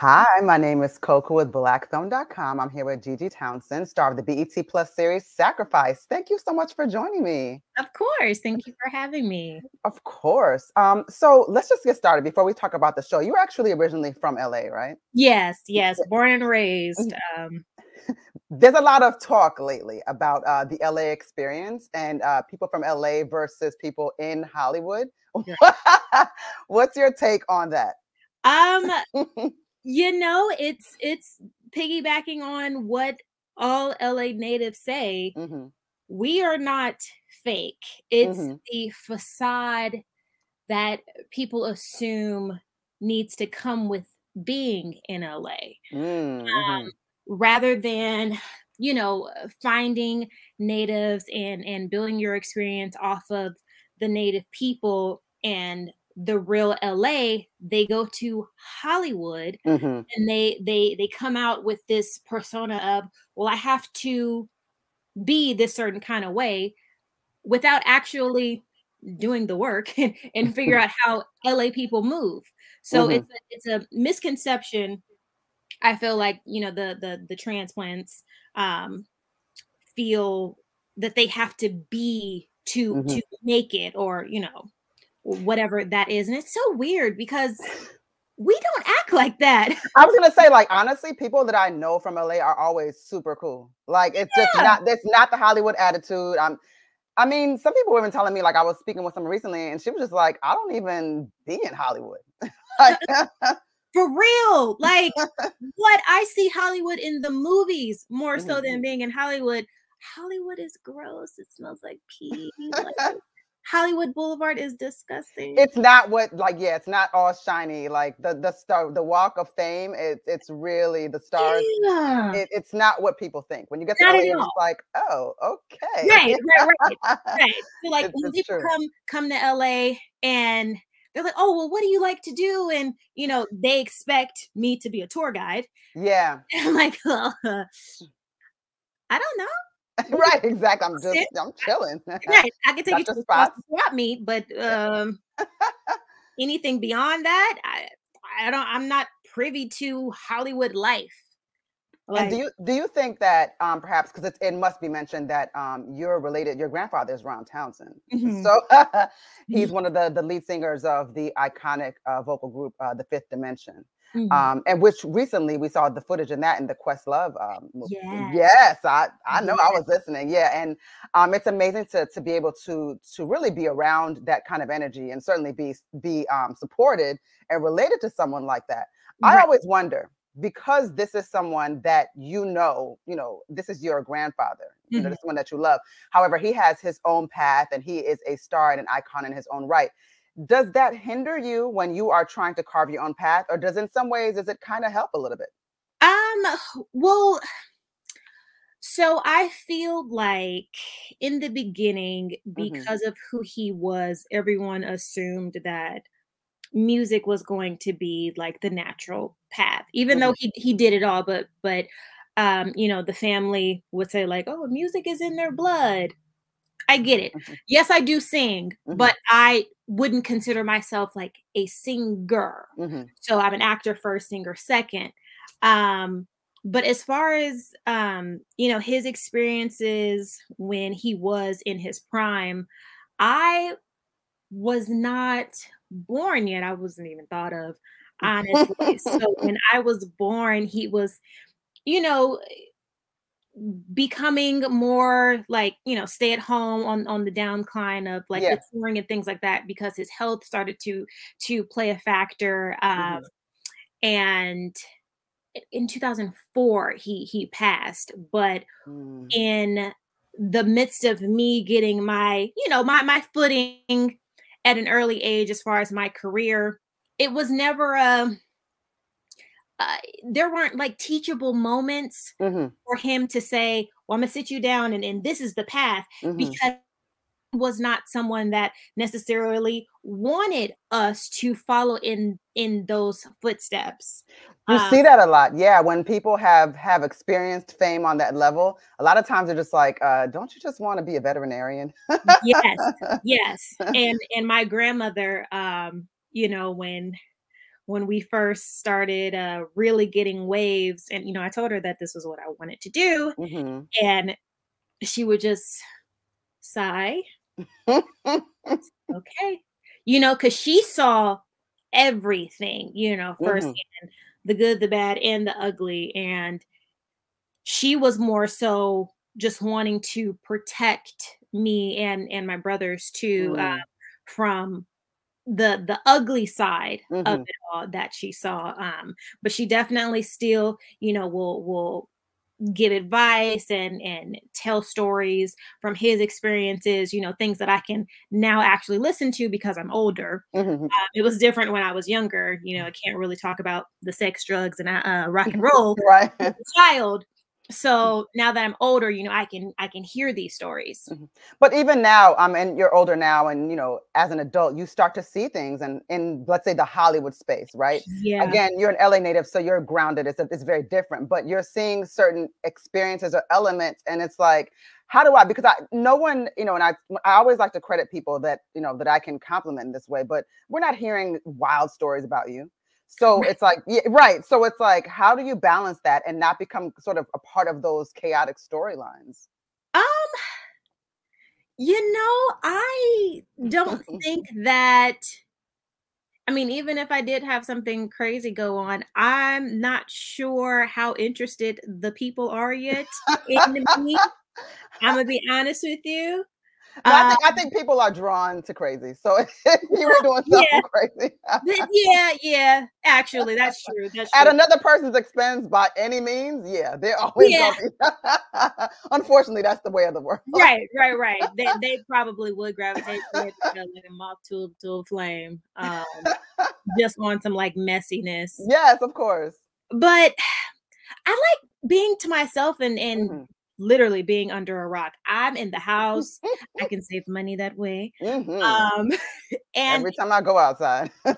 Hi, my name is Coco with blackfilm.com. I'm here with GG Townson, star of the BET Plus series, Sacrifice. Thank you so much for joining me. Of course. Thank you for having me. Of course. So let's just get started before we talk about the show. You were actually originally from LA, right? Yes, yes. Born and raised. There's a lot of talk lately about the LA experience and people from LA versus people in Hollywood. Yeah. What's your take on that? You know, it's piggybacking on what all LA natives say. Mm-hmm. We are not fake. It's mm-hmm. the facade that people assume needs to come with being in LA. Mm-hmm. Rather than, you know, finding natives and building your experience off of the native people and the real LA, they go to Hollywood mm-hmm. and they come out with this persona of, well, I have to be this certain kind of way without actually doing the work and figure out how LA people move. So mm-hmm. it's a misconception. I feel like, you know, the transplants feel that they have to be mm-hmm. to make it, or, you know, whatever that is. And it's so weird because we don't act like that. I was going to say, like, honestly, people that I know from LA are always super cool. Like, it's yeah. that's not the Hollywood attitude. I mean, some people were even telling me, like, I was speaking with someone recently and she was just like, I don't even be in Hollywood. Like, for real. Like, what? I see Hollywood in the movies more mm-hmm. so than being in Hollywood. Hollywood is gross. It smells like pee. Like, Hollywood Boulevard is disgusting. It's not what, like, yeah, it's not all shiny. Like the walk of fame, it's really the stars. Yeah. It's not what people think. When you get to LA, it's like, oh, okay. Right. So, like, when people come to LA and they're like, oh, well, what do you like to do? And, you know, they expect me to be a tour guide. Yeah. And I'm like, oh, I don't know. Right, exactly. I'm chilling. Right, I can take you to the swap meet, but anything beyond that, I'm not privy to Hollywood life. Like, and do you think that perhaps because it must be mentioned that you're related? Your grandfather is Ron Townson, mm-hmm. so he's one of the lead singers of the iconic vocal group, The Fifth Dimension. Mm-hmm. And which recently we saw the footage in that in the Quest Love movie. Yes, I know, I was listening. Yeah, and it's amazing to be able to really be around that kind of energy and certainly be supported and related to someone like that. Right. I always wonder, because this is someone that you know, this is your grandfather, mm-hmm. you know, this is one that you love. However, he has his own path and he is a star and an icon in his own right. Does that hinder you when you are trying to carve your own path, or does it kind of help a little bit? Well, so I feel like in the beginning, because mm-hmm. of who he was, everyone assumed that music was going to be like the natural path, even mm-hmm. though he did it all, but you know, the family would say like, oh, music is in their blood. I get it. Mm-hmm. Yes, I do sing, mm-hmm. but I wouldn't consider myself like a singer. Mm-hmm. So I'm an actor first, singer second. But as far as, you know, his experiences when he was in his prime, I was not born yet. I wasn't even thought of, honestly. So when I was born, he was, you know, becoming more like, you know, stay at home on the downcline of like yes. the touring and things like that, because his health started to play a factor. Mm-hmm. And in 2004, he passed, but in the midst of me getting my, you know, my footing at an early age, as far as my career, it was never there weren't like teachable moments mm-hmm. for him to say, well, I'm gonna sit you down and this is the path, mm-hmm. because he was not someone that necessarily wanted us to follow in those footsteps. You see that a lot. Yeah. When people have experienced fame on that level, a lot of times they're just like, don't you just want to be a veterinarian? Yes. Yes. And my grandmother, you know, when when we first started really getting waves. And, you know, I told her that this was what I wanted to do. Mm-hmm. And she would just sigh. Okay. You know, because she saw everything, you know, firsthand, the good, the bad, and the ugly. And she was more so just wanting to protect me and my brothers too, from the ugly side of it all that she saw. But she definitely still, you know, will give advice and tell stories from his experiences, you know, things that I can now actually listen to because I'm older. It was different when I was younger. You know, I can't really talk about the sex, drugs, and rock and roll right. as a child. So now that I'm older, you know, I can hear these stories. But even now, and you're older now, and, you know, as an adult, you start to see things in let's say the Hollywood space, right? Yeah. Again, you're an LA native, so you're grounded. It's very different, but you're seeing certain experiences or elements, and it's like, how do I? Because no one, you know, and I always like to credit people that, you know, that I can compliment this way, but we're not hearing wild stories about you. So it's like, yeah, right. So it's like, how do you balance that and not become sort of a part of those chaotic storylines? You know, I don't think that, I mean, even if I did have something crazy go on, I'm not sure how interested the people are yet in me. I'm gonna be honest with you. I think people are drawn to crazy. So if you were doing something crazy. yeah. Actually, that's true. That's true. At another person's expense by any means. Yeah, they're always going. Unfortunately, that's the way of the world. Right. They probably would gravitate to it, you know, like a moth to a flame. Just on some like messiness. Yes, of course. But I like being to myself and literally being under a rock. I'm in the house. I can save money that way. And every time I go outside. And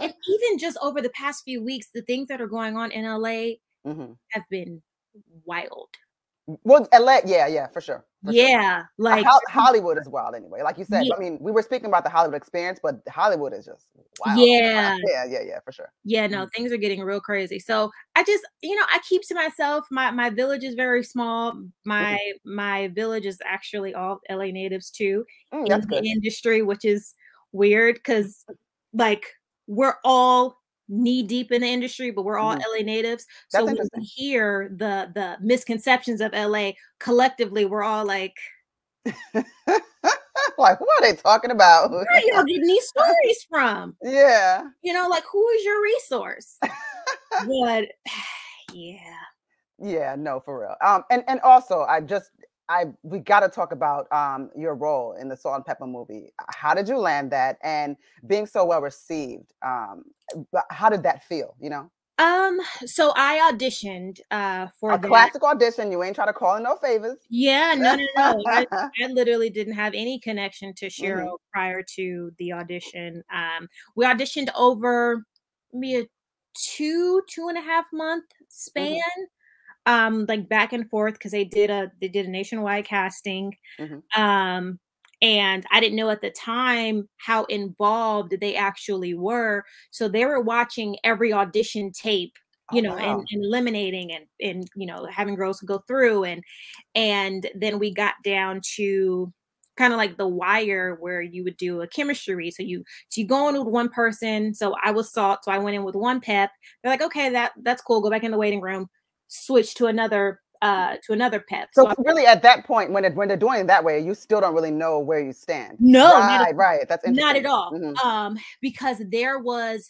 even just over the past few weeks, the things that are going on in LA have been wild. Well, LA, yeah, for sure. For sure. Like Hollywood is wild anyway. Like you said, I mean, we were speaking about the Hollywood experience, but Hollywood is just wild. Yeah, for sure. Yeah, no, things are getting real crazy. So I just, you know, I keep to myself. My village is very small. My village is actually all LA natives too. That's good. The industry, which is weird because like we're all knee deep in the industry, but we're all LA natives. That's so when we hear the misconceptions of LA collectively, we're all like, like, what are they talking about? Where are y'all getting these stories from? Yeah. You know, like, who is your resource? But yeah, no, for real. And also we got to talk about your role in the Salt-N-Pepa movie. How did you land that, and being so well received? How did that feel? You know. So I auditioned for a classic audition. You ain't trying to call in no favors. Yeah. No. I literally didn't have any connection to Cheryl prior to the audition. We auditioned over maybe a two and a half month span. Like back and forth, because they did a nationwide casting. And I didn't know at the time how involved they actually were. So they were watching every audition tape, you know, and eliminating and you know, having girls go through. And then we got down to kind of like the wire where you would do a chemistry read. So you go in with one person. So I was Salt, so I went in with one Pep. They're like, okay, that's cool. Go back in the waiting room. Switch to another Pep. So really at that point, when they're doing it that way, you still don't really know where you stand. No, right. That's interesting. Not at all. Because there was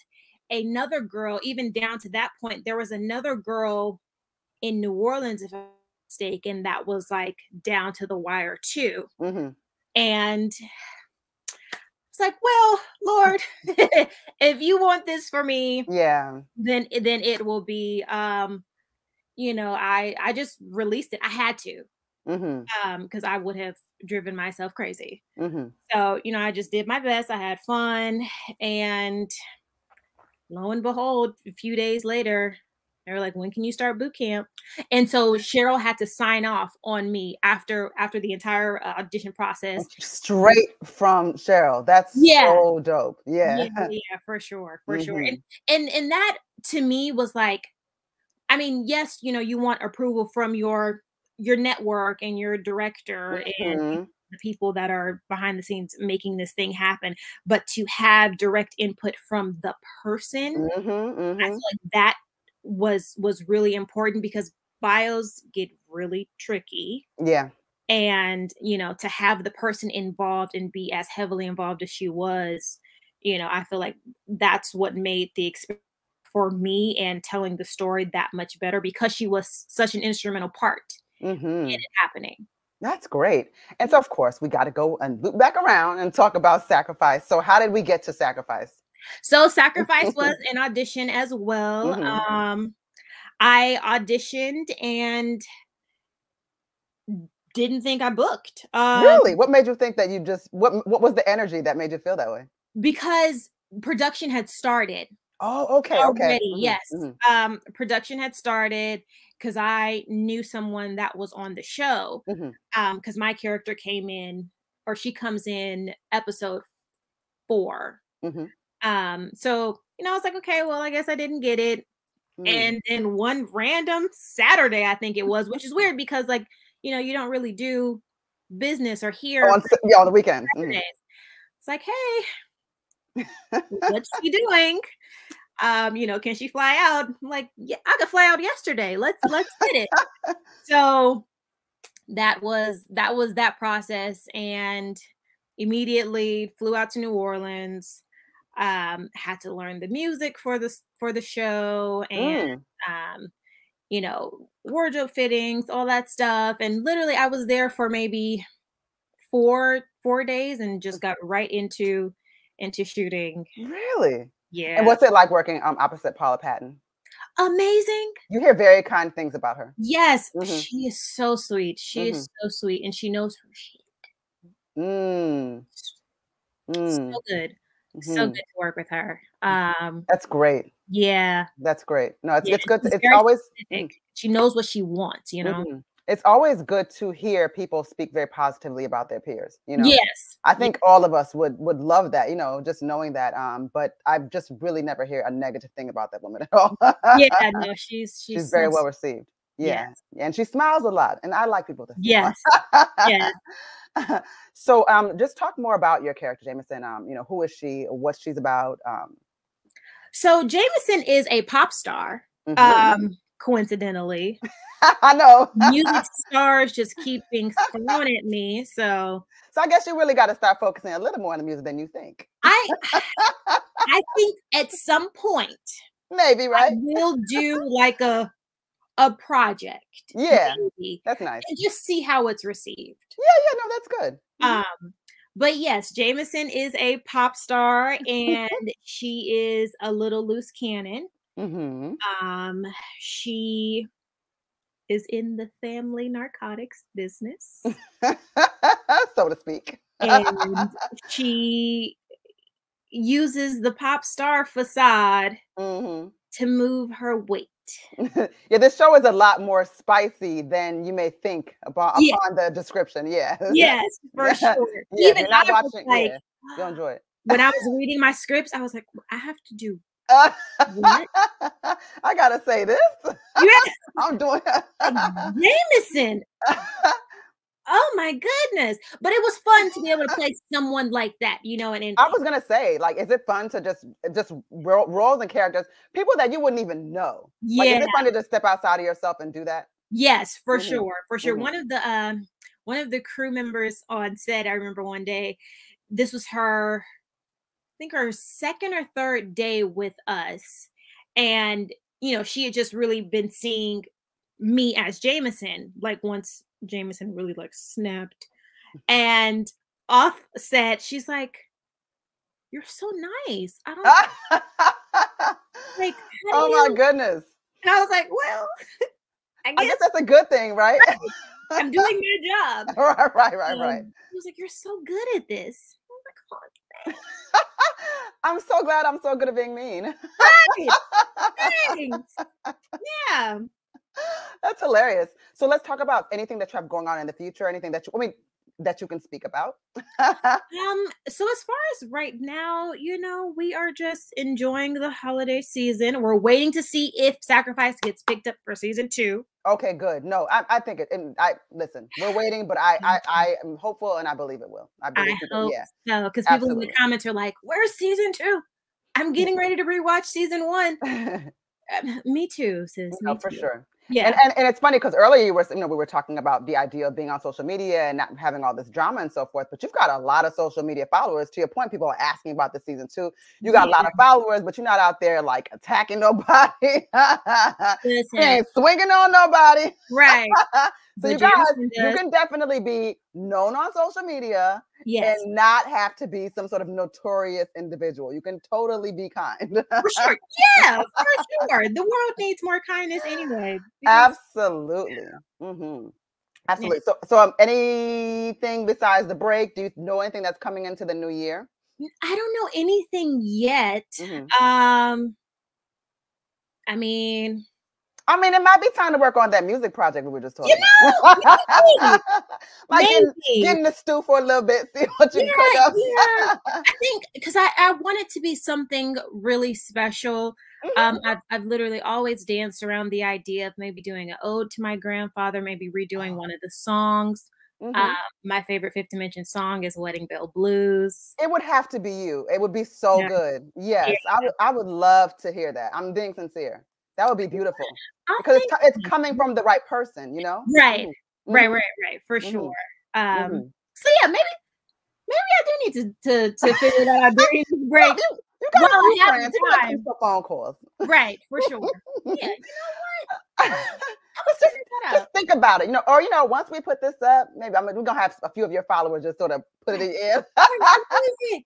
another girl, even down to that point, there was another girl in New Orleans, if I'm not mistaken, that was like down to the wire too. And it's like, well, Lord, if you want this for me, then it will be, you know, I just released it. I had to, because I would have driven myself crazy. So, you know, I just did my best. I had fun, and lo and behold, a few days later, They were like, when can you start boot camp? And so Cheryl had to sign off on me after the entire audition process. Straight from Cheryl. That's so dope. Yeah, for sure. For sure. And that to me was like, I mean, yes, you know, you want approval from your network and your director and the people that are behind the scenes making this thing happen, but to have direct input from the person, I feel like that was really important, because bios get really tricky. Yeah. And, you know, to have the person involved and be as heavily involved as she was, you know, I feel like that's what made the experience for me and telling the story that much better, because she was such an instrumental part in it happening. That's great. And so, of course, we got to go and loop back around and talk about Sacrifice. So how did we get to Sacrifice? So Sacrifice was an audition as well. I auditioned and didn't think I booked. Really? What made you think that you just, what was the energy that made you feel that way? Because production had started. Oh, okay. Already, okay. Yes. Production had started, because I knew someone that was on the show. Because my character came in, or she comes in episode 4. So, you know, I was like, okay, well, I guess I didn't get it. And then one random Saturday, I think it was, which is weird because, like, you know, you don't really do business or hear on the weekend. It's like, hey, what's she doing? You know, can she fly out? I'm like, yeah, I could fly out yesterday. Let's get it. So that was that process, and immediately flew out to New Orleans. Had to learn the music for the show, and you know, wardrobe fittings, all that stuff. And literally, I was there for maybe four days, and just got right into shooting. Really? Yeah. And what's it like working opposite Paula Patton? Amazing. You hear very kind things about her. Yes. She is so sweet. She is so sweet, and she knows her shit. So good. So good to work with her. That's great. Yeah. That's great. No, it's good. It's always specific. She knows what she wants, you know. It's always good to hear people speak very positively about their peers, you know? Yes. I think all of us would love that, you know, just knowing that. But I've just really never heard a negative thing about that woman at all. Yeah, no, she's very well received. Yeah. Yes. And she smiles a lot. And I like people to smile. Yes. Yes. So just talk more about your character, Jameson. You know, who is she, what she's about? So Jameson is a pop star. Coincidentally. I know. Music stars just keep being thrown at me. So I guess you really got to start focusing a little more on the music than you think. I think at some point, maybe, right? We'll do like a project. Yeah. Maybe, that's nice. And just see how it's received. Yeah, no, that's good. But yes, Jameson is a pop star, and she is a little loose cannon. She is in the family narcotics business, so to speak. And she uses the pop star facade to move her weight. Yeah, this show is a lot more spicy than you may think upon the description. Yeah. Yes, for sure. Yeah, even I was watching, like, you'll enjoy it. When I was reading my scripts, I was like, well, I have to do I gotta say this. Yes. I'm doing Jameson. Oh my goodness. But it was fun to be able to play someone like that, you know. And I was gonna say, like, is it fun to just roles and characters, people that you wouldn't even know? Yeah. Like, is it fun to just step outside of yourself and do that? Yes, for sure. For sure. One of the crew members on set, I remember one day, this was her, I think, her second or third day with us. And, you know, she had just really been seeing me as Jameson, like, once Jameson really, like, snapped. And off set, she's like, "You're so nice. I don't like, oh my goodness." And I was like, well, I guess that's a good thing, right? I'm doing my job. Right. She was like, "You're so good at this." I was like, oh, I'm so glad I'm so good at being mean. Thanks. Yeah. That's hilarious. So let's talk about anything that you have going on in the future, anything that you, I mean, that you can speak about. So as far as right now, you know, we are just enjoying the holiday season. We're waiting to see if Sacrifice gets picked up for season 2. Okay, good. No, I think it, and I listen, we're waiting, but I am hopeful and I believe it will. I hope so, because people in the comments are like, where's season 2? I'm getting ready to rewatch season 1. Me too, sis. No, me too. For sure. Yeah. And it's funny because earlier you were, you know, we were talking about the idea of being on social media and not having all this drama and so forth, but you've got a lot of social media followers. To your point, people are asking about the season 2. You got a lot of followers, but you're not out there like attacking nobody. You ain't swinging on nobody. Right. So you guys, you can definitely be known on social media and not have to be some sort of notorious individual. You can totally be kind. For sure. Yeah, for sure. The world needs more kindness anyway. Absolutely. Yeah. Mm-hmm. Absolutely. Yeah. So anything besides the break? Do you know anything that's coming into the new year? I don't know anything yet. Mm-hmm. I mean, it might be time to work on that music project we were just talking about. Like getting the stew for a little bit, see what you cook up. Yeah. I think because I want it to be something really special. Mm-hmm. I've literally always danced around the idea of maybe doing an ode to my grandfather, maybe redoing one of the songs. Mm-hmm. My favorite Fifth Dimension song is Wedding Bell Blues. It would have to be you. It would be so good. Yes, yeah. I would love to hear that. I'm being sincere. That would be beautiful because it's coming from the right person, you know? Right, mm-hmm. right, for sure. Mm-hmm. So yeah, maybe I do need to figure that out during the break. You got time. Phone calls. Right, for sure. Yeah, you know what? Just think about it, you know, or, you know, once we put this up, maybe we're going to have a few of your followers just sort of put it in. We love the music.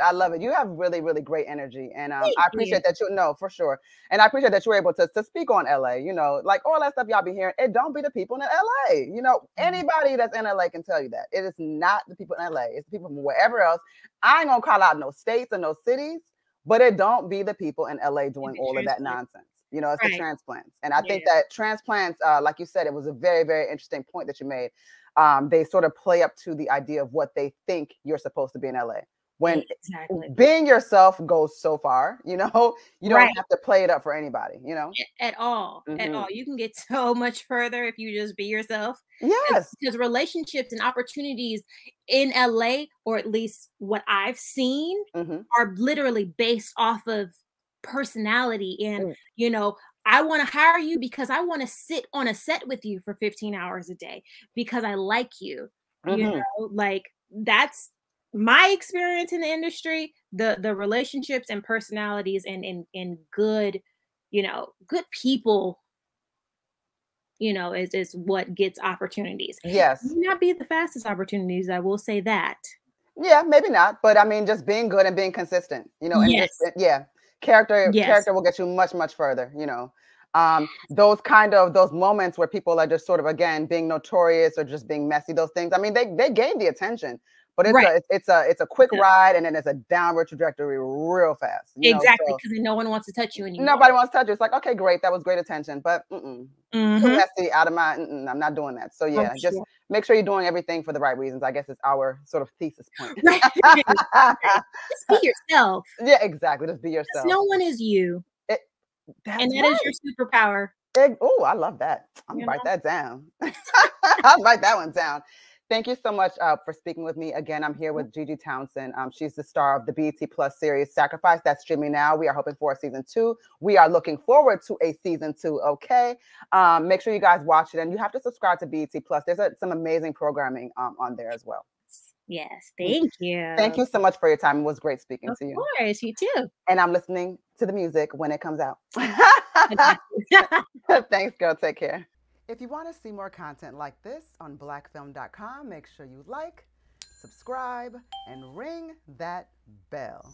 I love it. You have really, really great energy. And I appreciate that for sure. And I appreciate that you were able to speak on LA, you know, like all that stuff y'all be hearing. It don't be the people in LA. You know, anybody that's in LA can tell you that. It is not the people in LA. It's the people from wherever else. I ain't going to call out no states or no cities, but it don't be the people in LA doing all of that nonsense. You know, it's the transplants. And I think that transplants, like you said, it was a very, very interesting point that you made. They sort of play up to the idea of what they think you're supposed to be in LA. When being yourself goes so far, you know, you don't have to play it up for anybody, you know? At all. You can get so much further if you just be yourself. Yes. Because relationships and opportunities in LA, or at least what I've seen, are literally based off of personality and you know, I want to hire you because I want to sit on a set with you for 15 hours a day because I like you. You know, like that's my experience in the industry, the relationships and personalities and good, you know, good people, you know, is what gets opportunities. Yes. It may not be the fastest opportunities, I will say that. Yeah, maybe not, but I mean just being good and being consistent, you know, and just, Character will get you much, much further, you know. Those moments where people are just sort of, again, being notorious or just being messy, those things. I mean, they gain the attention, but it's a quick ride, and then it's a downward trajectory real fast. You know? Because no one wants to touch you anymore. Nobody wants to touch you. It's like, okay, great, that was great attention, but too messy, out of my, I'm not doing that. So yeah, just make sure you're doing everything for the right reasons. I guess it's our sort of thesis point. Just be yourself. Yeah, exactly. Just be yourself. No one is you. That is your superpower. Oh, I love that. I'm going to write that down. I'll write that one down. Thank you so much for speaking with me. Again, I'm here with GG Townson. She's the star of the BET Plus series Sacrifice. That's streaming now. We are hoping for a season 2. We are looking forward to a season 2, okay? Make sure you guys watch it. And you have to subscribe to BET Plus. There's some amazing programming on there as well. Yes, thank you. Thank you so much for your time. It was great speaking to you. Of course, you too. And I'm listening to the music when it comes out. Thanks, girl. Take care. If you want to see more content like this on blackfilm.com, make sure you like, subscribe, and ring that bell.